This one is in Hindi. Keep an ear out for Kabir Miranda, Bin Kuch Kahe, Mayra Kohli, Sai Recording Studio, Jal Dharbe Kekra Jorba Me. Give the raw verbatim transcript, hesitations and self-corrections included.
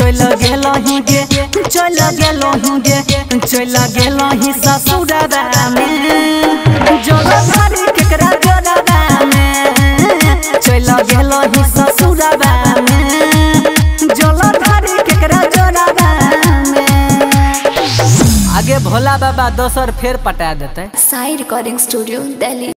चला गेला ही गे चला गेला ही गे चला गेला ही ससुराबा में जल धर के करा जोराबा में चला गेला ही ससुराबा में जल धर के करा जोराबा में आगे भोला बाबा दोसर फेर पटा देते साई रिकॉर्डिंग स्टूडियो दिल्ली।